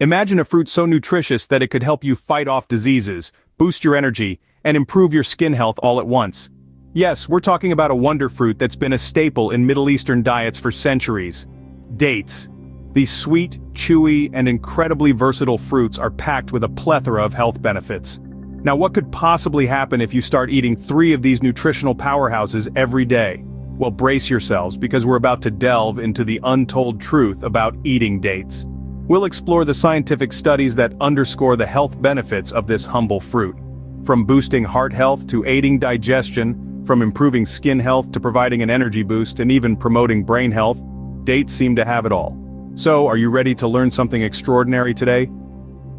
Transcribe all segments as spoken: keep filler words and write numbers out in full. Imagine a fruit so nutritious that it could help you fight off diseases, boost your energy, and improve your skin health all at once. Yes, we're talking about a wonder fruit that's been a staple in Middle Eastern diets for centuries. Dates. These sweet, chewy, and incredibly versatile fruits are packed with a plethora of health benefits. Now, what could possibly happen if you start eating three of these nutritional powerhouses every day? Well, brace yourselves, because we're about to delve into the untold truth about eating dates. We'll explore the scientific studies that underscore the health benefits of this humble fruit. From boosting heart health to aiding digestion, from improving skin health to providing an energy boost, and even promoting brain health, dates seem to have it all. So, are you ready to learn something extraordinary today?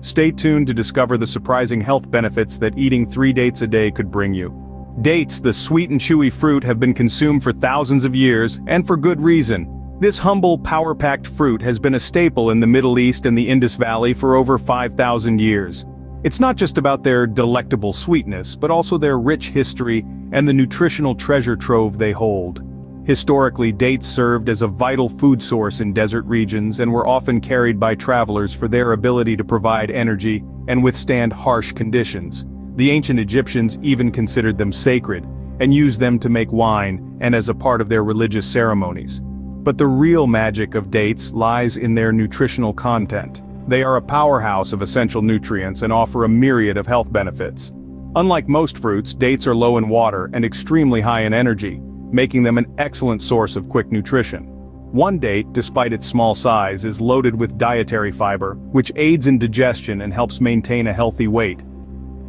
Stay tuned to discover the surprising health benefits that eating three dates a day could bring you. Dates, the sweet and chewy fruit, have been consumed for thousands of years, and for good reason. This humble, power-packed fruit has been a staple in the Middle East and the Indus Valley for over five thousand years. It's not just about their delectable sweetness, but also their rich history and the nutritional treasure trove they hold. Historically, dates served as a vital food source in desert regions and were often carried by travelers for their ability to provide energy and withstand harsh conditions. The ancient Egyptians even considered them sacred and used them to make wine and as a part of their religious ceremonies. But the real magic of dates lies in their nutritional content. They are a powerhouse of essential nutrients and offer a myriad of health benefits. Unlike most fruits, dates are low in water and extremely high in energy, making them an excellent source of quick nutrition. One date, despite its small size, is loaded with dietary fiber, which aids in digestion and helps maintain a healthy weight.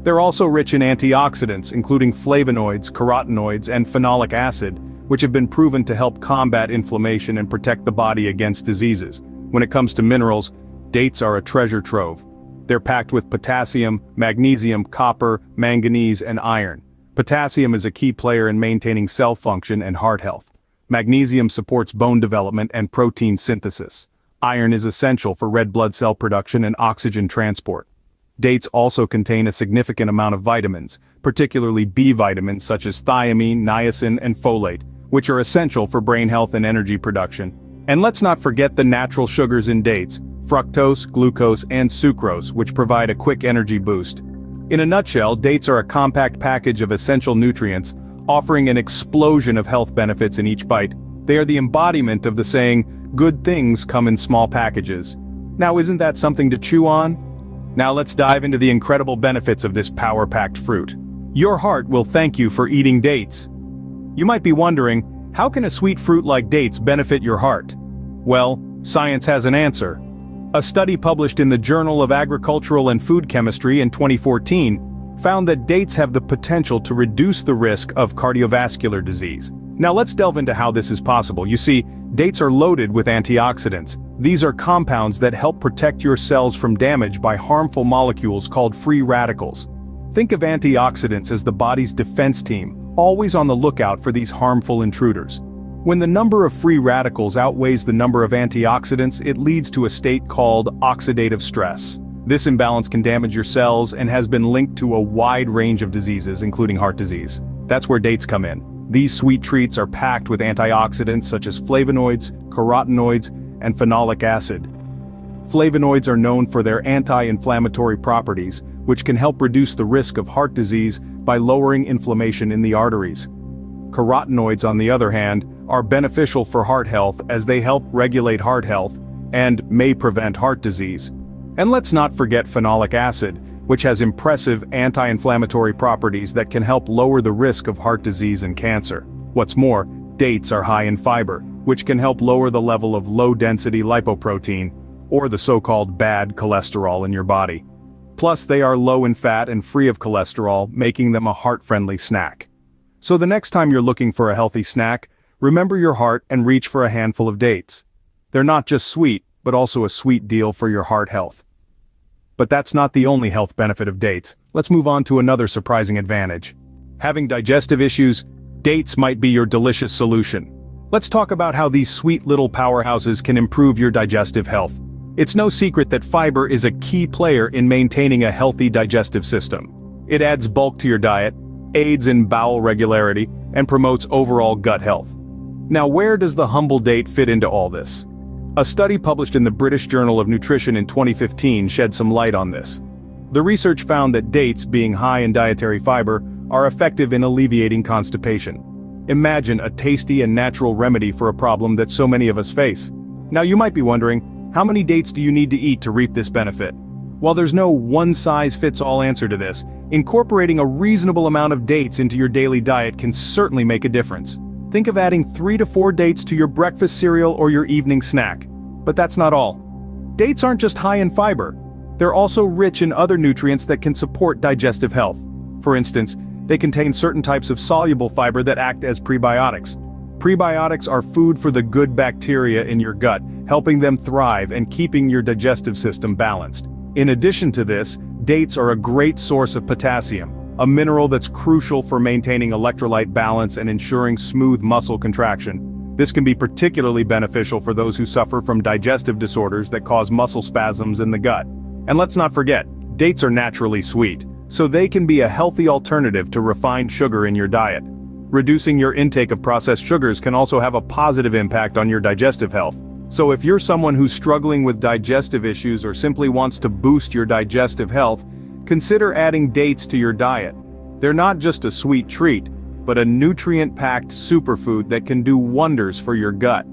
They're also rich in antioxidants, including flavonoids, carotenoids, and phenolic acid, which have been proven to help combat inflammation and protect the body against diseases. When it comes to minerals, dates are a treasure trove. They're packed with potassium, magnesium, copper, manganese, and iron. Potassium is a key player in maintaining cell function and heart health. Magnesium supports bone development and protein synthesis. Iron is essential for red blood cell production and oxygen transport. Dates also contain a significant amount of vitamins, particularly B vitamins such as thiamine, niacin, and folate, which are essential for brain health and energy production. And let's not forget the natural sugars in dates, fructose, glucose, and sucrose, which provide a quick energy boost. In a nutshell, dates are a compact package of essential nutrients, offering an explosion of health benefits in each bite. They are the embodiment of the saying, "Good things come in small packages." Now, isn't that something to chew on? Now let's dive into the incredible benefits of this power-packed fruit. Your heart will thank you for eating dates. You might be wondering, how can a sweet fruit like dates benefit your heart? Well, science has an answer. A study published in the Journal of Agricultural and Food Chemistry in twenty fourteen found that dates have the potential to reduce the risk of cardiovascular disease. Now let's delve into how this is possible. You see, dates are loaded with antioxidants. These are compounds that help protect your cells from damage by harmful molecules called free radicals. Think of antioxidants as the body's defense team, always on the lookout for these harmful intruders. When the number of free radicals outweighs the number of antioxidants, it leads to a state called oxidative stress. This imbalance can damage your cells and has been linked to a wide range of diseases, including heart disease. That's where dates come in. These sweet treats are packed with antioxidants such as flavonoids, carotenoids, and phenolic acid. Flavonoids are known for their anti-inflammatory properties, which can help reduce the risk of heart disease by lowering inflammation in the arteries. Carotenoids, on the other hand, are beneficial for heart health as they help regulate heart health and may prevent heart disease. And let's not forget phenolic acid, which has impressive anti-inflammatory properties that can help lower the risk of heart disease and cancer. What's more, dates are high in fiber, which can help lower the level of low-density lipoprotein, or the so-called bad cholesterol in your body. Plus, they are low in fat and free of cholesterol, making them a heart-friendly snack. So the next time you're looking for a healthy snack, remember your heart and reach for a handful of dates. They're not just sweet, but also a sweet deal for your heart health. But that's not the only health benefit of dates. Let's move on to another surprising advantage. Having digestive issues, dates might be your delicious solution. Let's talk about how these sweet little powerhouses can improve your digestive health. It's no secret that fiber is a key player in maintaining a healthy digestive system. It adds bulk to your diet, aids in bowel regularity, and promotes overall gut health. Now, where does the humble date fit into all this? A study published in the British Journal of Nutrition in twenty fifteen shed some light on this. The research found that dates, being high in dietary fiber, are effective in alleviating constipation. Imagine a tasty and natural remedy for a problem that so many of us face. Now you might be wondering, how many dates do you need to eat to reap this benefit? While there's no one-size-fits-all answer to this, incorporating a reasonable amount of dates into your daily diet can certainly make a difference. Think of adding three to four dates to your breakfast cereal or your evening snack. But that's not all. Dates aren't just high in fiber. They're also rich in other nutrients that can support digestive health. For instance, they contain certain types of soluble fiber that act as prebiotics. Prebiotics are food for the good bacteria in your gut, helping them thrive and keeping your digestive system balanced. In addition to this, dates are a great source of potassium, a mineral that's crucial for maintaining electrolyte balance and ensuring smooth muscle contraction. This can be particularly beneficial for those who suffer from digestive disorders that cause muscle spasms in the gut. And let's not forget, dates are naturally sweet, so they can be a healthy alternative to refined sugar in your diet. Reducing your intake of processed sugars can also have a positive impact on your digestive health. So if you're someone who's struggling with digestive issues or simply wants to boost your digestive health, consider adding dates to your diet. They're not just a sweet treat, but a nutrient-packed superfood that can do wonders for your gut.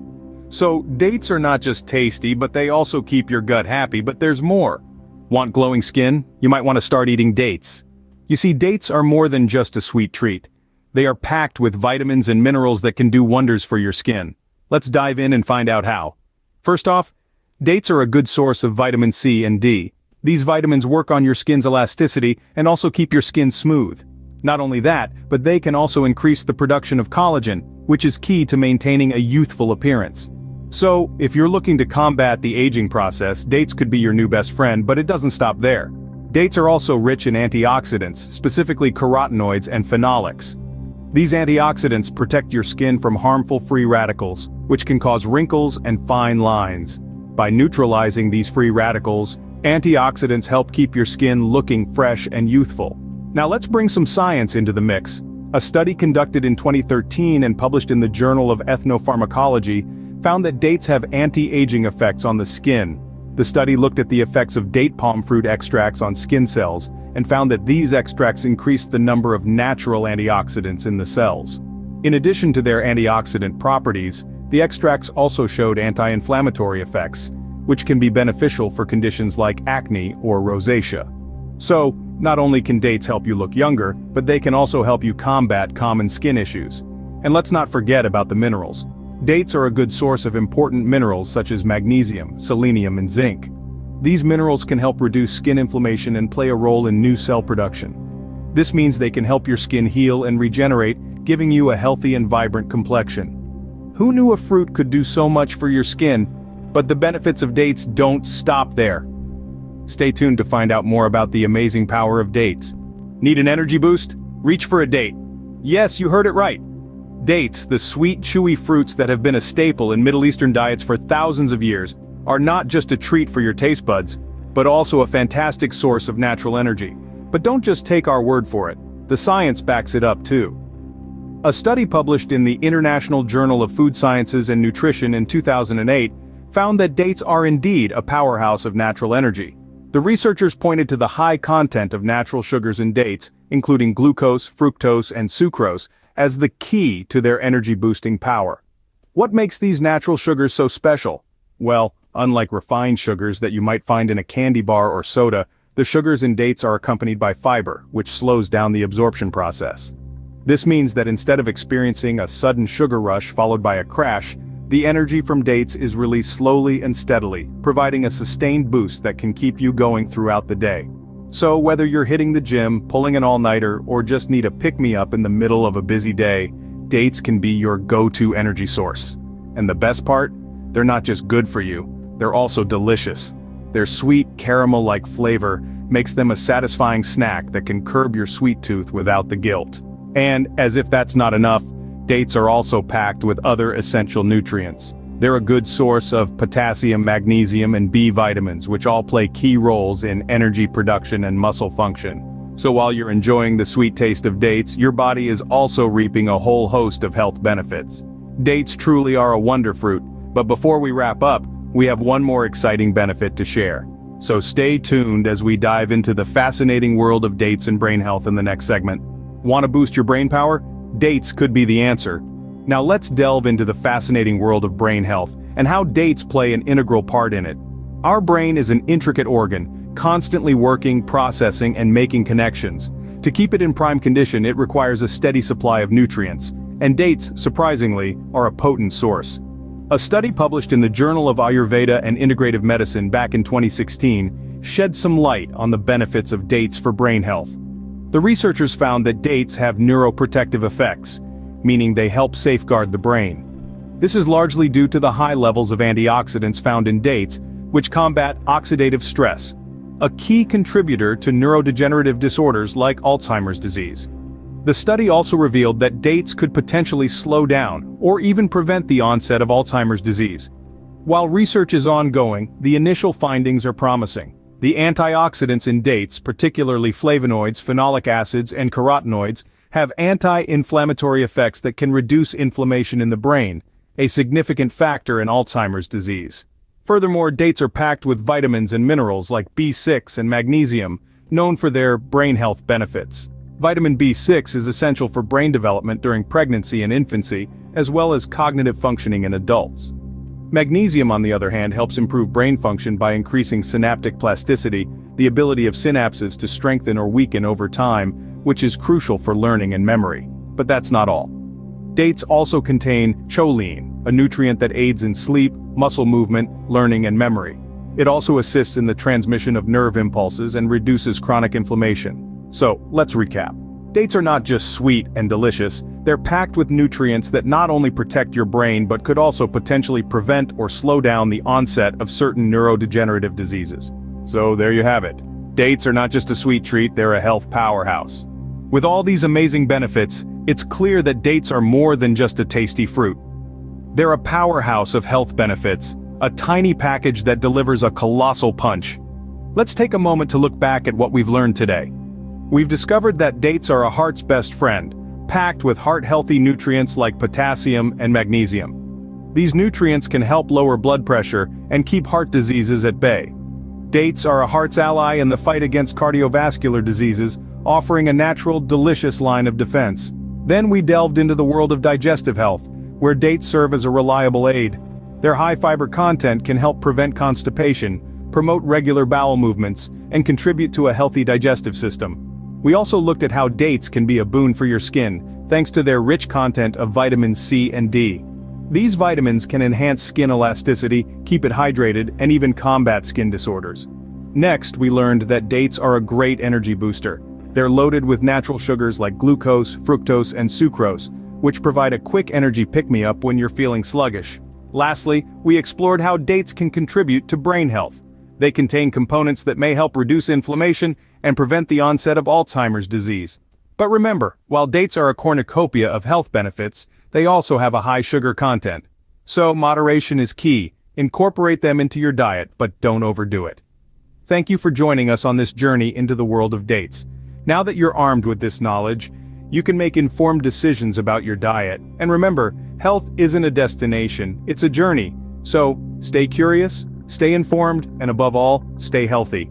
So, dates are not just tasty, but they also keep your gut happy, but there's more. Want glowing skin? You might want to start eating dates. You see, dates are more than just a sweet treat. They are packed with vitamins and minerals that can do wonders for your skin. Let's dive in and find out how. First off, dates are a good source of vitamin C and D. These vitamins work on your skin's elasticity and also keep your skin smooth. Not only that, but they can also increase the production of collagen, which is key to maintaining a youthful appearance. So, if you're looking to combat the aging process, dates could be your new best friend, but it doesn't stop there. Dates are also rich in antioxidants, specifically carotenoids and phenolics. These antioxidants protect your skin from harmful free radicals, which can cause wrinkles and fine lines. By neutralizing these free radicals, antioxidants help keep your skin looking fresh and youthful. Now let's bring some science into the mix. A study conducted in twenty thirteen and published in the Journal of Ethnopharmacology found that dates have anti-aging effects on the skin. The study looked at the effects of date palm fruit extracts on skin cells and found that these extracts increased the number of natural antioxidants in the cells. In addition to their antioxidant properties, the extracts also showed anti-inflammatory effects, which can be beneficial for conditions like acne or rosacea. So, not only can dates help you look younger, but they can also help you combat common skin issues. And let's not forget about the minerals. Dates are a good source of important minerals such as magnesium, selenium, and zinc. These minerals can help reduce skin inflammation and play a role in new cell production. This means they can help your skin heal and regenerate, giving you a healthy and vibrant complexion. Who knew a fruit could do so much for your skin? But the benefits of dates don't stop there. Stay tuned to find out more about the amazing power of dates. Need an energy boost? Reach for a date. Yes, you heard it right. Dates, the sweet, chewy fruits that have been a staple in Middle Eastern diets for thousands of years, are not just a treat for your taste buds, but also a fantastic source of natural energy. But don't just take our word for it. The science backs it up too. A study published in the International Journal of Food Sciences and Nutrition in two thousand eight found that dates are indeed a powerhouse of natural energy. The researchers pointed to the high content of natural sugars in dates, including glucose, fructose, and sucrose, as the key to their energy-boosting power. What makes these natural sugars so special? Well, unlike refined sugars that you might find in a candy bar or soda, the sugars in dates are accompanied by fiber, which slows down the absorption process. This means that instead of experiencing a sudden sugar rush followed by a crash, the energy from dates is released slowly and steadily, providing a sustained boost that can keep you going throughout the day. So whether you're hitting the gym, pulling an all-nighter, or just need a pick-me-up in the middle of a busy day, dates can be your go-to energy source. And the best part? They're not just good for you, they're also delicious. Their sweet, caramel-like flavor makes them a satisfying snack that can curb your sweet tooth without the guilt. And, as if that's not enough, dates are also packed with other essential nutrients. They're a good source of potassium, magnesium, and B vitamins, which all play key roles in energy production and muscle function. So while you're enjoying the sweet taste of dates, your body is also reaping a whole host of health benefits. Dates truly are a wonder fruit, but before we wrap up, we have one more exciting benefit to share. So stay tuned as we dive into the fascinating world of dates and brain health in the next segment. Want to boost your brain power? Dates could be the answer. Now let's delve into the fascinating world of brain health and how dates play an integral part in it. Our brain is an intricate organ, constantly working, processing, and making connections. To keep it in prime condition, it requires a steady supply of nutrients, and dates, surprisingly, are a potent source. A study published in the Journal of Ayurveda and Integrative Medicine back in twenty sixteen shed some light on the benefits of dates for brain health. The researchers found that dates have neuroprotective effects, meaning they help safeguard the brain. This is largely due to the high levels of antioxidants found in dates, which combat oxidative stress, a key contributor to neurodegenerative disorders like Alzheimer's disease. The study also revealed that dates could potentially slow down or even prevent the onset of Alzheimer's disease. While research is ongoing, the initial findings are promising. The antioxidants in dates, particularly flavonoids, phenolic acids, and carotenoids, have anti-inflammatory effects that can reduce inflammation in the brain, a significant factor in Alzheimer's disease. Furthermore, dates are packed with vitamins and minerals like B six and magnesium, known for their brain health benefits. Vitamin B six is essential for brain development during pregnancy and infancy, as well as cognitive functioning in adults. Magnesium, on the other hand, helps improve brain function by increasing synaptic plasticity, the ability of synapses to strengthen or weaken over time, which is crucial for learning and memory. But that's not all. Dates also contain choline, a nutrient that aids in sleep, muscle movement, learning, and memory. It also assists in the transmission of nerve impulses and reduces chronic inflammation. So, let's recap. Dates are not just sweet and delicious, they're packed with nutrients that not only protect your brain but could also potentially prevent or slow down the onset of certain neurodegenerative diseases. So there you have it. Dates are not just a sweet treat, they're a health powerhouse. With all these amazing benefits, it's clear that dates are more than just a tasty fruit. They're a powerhouse of health benefits, a tiny package that delivers a colossal punch. Let's take a moment to look back at what we've learned today. We've discovered that dates are a heart's best friend, packed with heart-healthy nutrients like potassium and magnesium. These nutrients can help lower blood pressure and keep heart diseases at bay. Dates are a heart's ally in the fight against cardiovascular diseases, offering a natural, delicious line of defense. Then we delved into the world of digestive health, where dates serve as a reliable aid. Their high fiber content can help prevent constipation, promote regular bowel movements, and contribute to a healthy digestive system. We also looked at how dates can be a boon for your skin, thanks to their rich content of vitamins C and D. These vitamins can enhance skin elasticity, keep it hydrated, and even combat skin disorders. Next, we learned that dates are a great energy booster. They're loaded with natural sugars like glucose, fructose, and sucrose, which provide a quick energy pick-me-up when you're feeling sluggish. Lastly, we explored how dates can contribute to brain health. They contain components that may help reduce inflammation and prevent the onset of Alzheimer's disease. But remember, while dates are a cornucopia of health benefits, they also have a high sugar content. So moderation is key. Incorporate them into your diet, but don't overdo it. Thank you for joining us on this journey into the world of dates. Now that you're armed with this knowledge, you can make informed decisions about your diet. And remember, health isn't a destination, it's a journey. So stay curious, stay informed, and above all, stay healthy.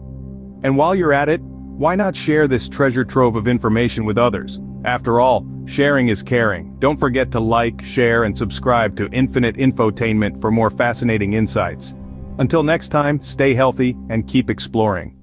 And while you're at it, why not share this treasure trove of information with others? After all, sharing is caring. Don't forget to like, share, and subscribe to Infinite Infotainment for more fascinating insights. Until next time, stay healthy and keep exploring.